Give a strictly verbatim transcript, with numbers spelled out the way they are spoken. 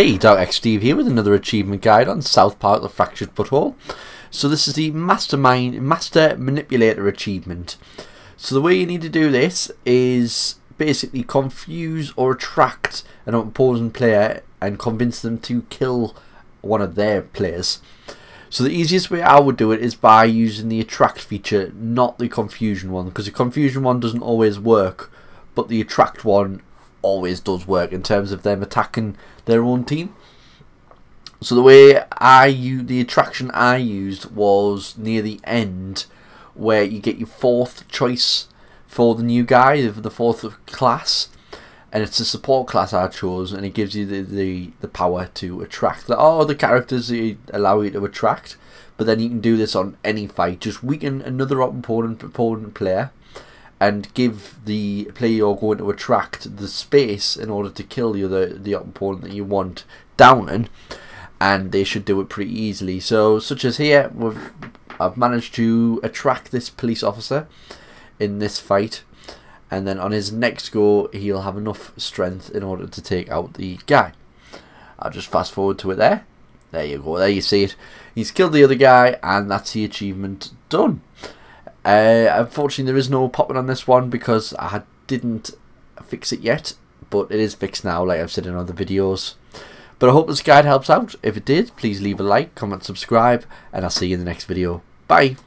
Hey, DarkX Steve here with another achievement guide on South Park, The Fractured but Whole. So this is the Mastermind, Master Manipulator achievement. So the way you need to do this is basically confuse or attract an opposing player and convince them to kill one of their players. So the easiest way I would do it is by using the attract feature, not the confusion one, because the confusion one doesn't always work, but the attract one always does work in terms of them attacking their own team. So the way I use the attraction I used was near the end, where you get your fourth choice for the new guy, the fourth class, and it's the support class I chose, and it gives you the the, the power to attract. There are other characters that allow you to attract, but then you can do this on any fight. Just weaken another opponent opponent player and give the player you're going to attract the space in order to kill the other the opponent that you want downing, and they should do it pretty easily. So, such as here, we've, I've managed to attract this police officer in this fight, and then on his next go, he'll have enough strength in order to take out the guy. I'll just fast forward to it there. There you go. There you see it. He's killed the other guy, and that's the achievement done. Uh, unfortunately, there is no popping on this one because I didn't fix it yet, but it is fixed now, like I've said in other videos. But I hope this guide helps out. If it did, please leave a like, comment, subscribe, and I'll see you in the next video. Bye.